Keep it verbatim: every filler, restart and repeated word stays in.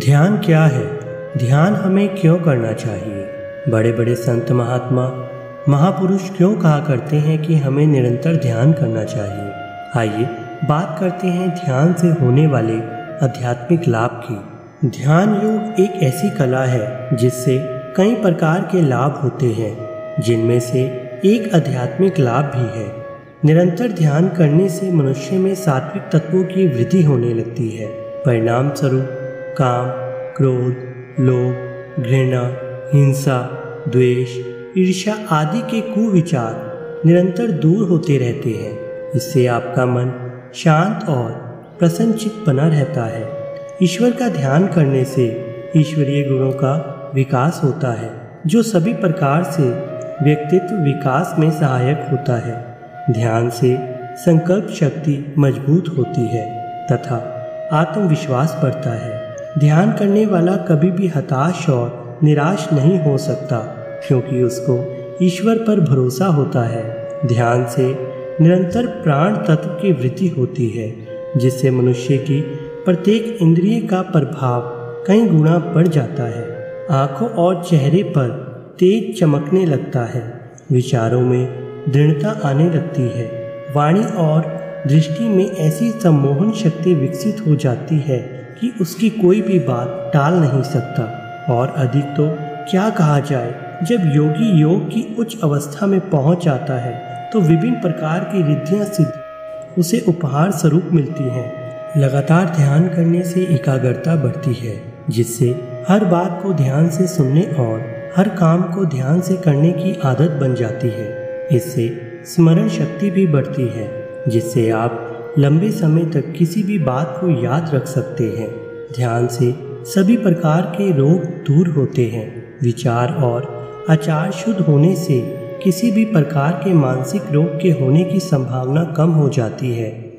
ध्यान क्या है? ध्यान हमें क्यों करना चाहिए? बड़े बड़े संत महात्मा महापुरुष क्यों कहा करते हैं कि हमें निरंतर ध्यान करना चाहिए? आइए बात करते हैं ध्यान से होने वाले आध्यात्मिक लाभ की। ध्यान योग एक ऐसी कला है जिससे कई प्रकार के लाभ होते हैं, जिनमें से एक आध्यात्मिक लाभ भी है। निरंतर ध्यान करने से मनुष्य में सात्विक तत्वों की वृद्धि होने लगती है। परिणाम स्वरूप काम, क्रोध, लोभ, घृणा, हिंसा, द्वेष, ईर्ष्या आदि के कुविचार निरंतर दूर होते रहते हैं। इससे आपका मन शांत और प्रसन्नचित्त बना रहता है। ईश्वर का ध्यान करने से ईश्वरीय गुणों का विकास होता है, जो सभी प्रकार से व्यक्तित्व विकास में सहायक होता है। ध्यान से संकल्प शक्ति मजबूत होती है तथा आत्मविश्वास बढ़ता है। ध्यान करने वाला कभी भी हताश और निराश नहीं हो सकता, क्योंकि उसको ईश्वर पर भरोसा होता है। ध्यान से निरंतर प्राण तत्व की वृद्धि होती है, जिससे मनुष्य की प्रत्येक इंद्रिय का प्रभाव कई गुना बढ़ जाता है। आँखों और चेहरे पर तेज चमकने लगता है, विचारों में दृढ़ता आने लगती है, वाणी और दृष्टि में ऐसी सम्मोहन शक्ति विकसित हो जाती है कि उसकी कोई भी बात टाल नहीं सकता। और अधिक तो क्या कहा जाए, जब योगी योग की उच्च अवस्था में पहुंच जाता है तो विभिन्न प्रकार की रिद्धियां सिद्ध उसे उपहार स्वरूप मिलती हैं। लगातार ध्यान करने से एकाग्रता बढ़ती है, जिससे हर बात को ध्यान से सुनने और हर काम को ध्यान से करने की आदत बन जाती है। इससे स्मरण शक्ति भी बढ़ती है, जिससे आप लंबे समय तक किसी भी बात को याद रख सकते हैं। ध्यान से सभी प्रकार के रोग दूर होते हैं। विचार और आचार शुद्ध होने से किसी भी प्रकार के मानसिक रोग के होने की संभावना कम हो जाती है।